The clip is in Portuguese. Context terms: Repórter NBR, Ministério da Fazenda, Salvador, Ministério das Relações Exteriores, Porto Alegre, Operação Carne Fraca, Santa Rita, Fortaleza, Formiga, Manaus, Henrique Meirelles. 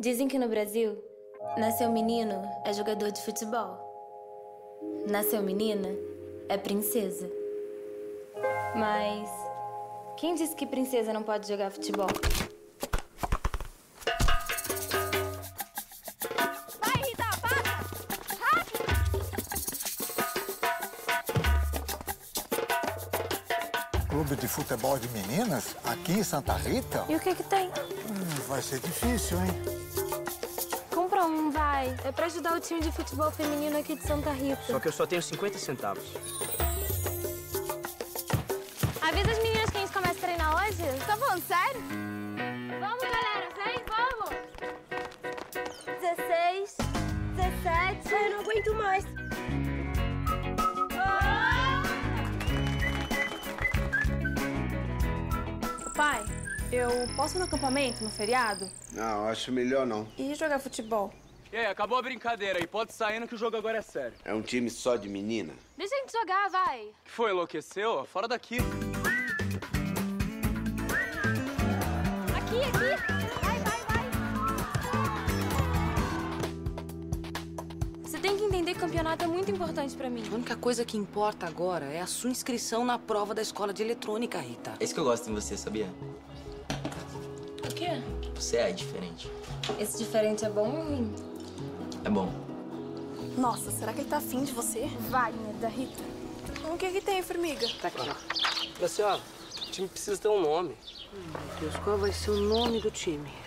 Dizem que no Brasil, nasceu menino é jogador de futebol. Nasceu menina é princesa. Mas quem disse que princesa não pode jogar futebol? Clube de futebol de meninas? Aqui em Santa Rita? E o que tem? Vai ser difícil, hein? Compra um, vai. É pra ajudar o time de futebol feminino aqui de Santa Rita. Só que eu só tenho 50 centavos. Avisa as meninas que a gente começa a treinar hoje. Você tá falando sério? Vamos, galera, vem, vamos! 16, 17... Ai, eu não aguento mais. Pai, eu posso ir no acampamento, no feriado? Não, acho melhor não. E jogar futebol? E aí, acabou a brincadeira aí. Pode sair no que o jogo agora é sério. É um time só de menina? Deixa a gente jogar, vai. Que foi, enlouqueceu? Fora daqui. Aqui, aqui. Vai, vai, vai. Você tem que entender que campeonato é muito importante pra mim. A única coisa que importa agora é a sua inscrição na prova da escola de eletrônica, Rita. É isso que eu gosto em você, sabia? O quê? Você é diferente. Esse diferente é bom ou ruim? É bom. Nossa, será que ele tá afim de você? Vai, né, da Rita. O que é que tem, formiga? Tá aqui, ó. Senhora, o time precisa ter um nome. Meu Deus, qual vai ser o nome do time?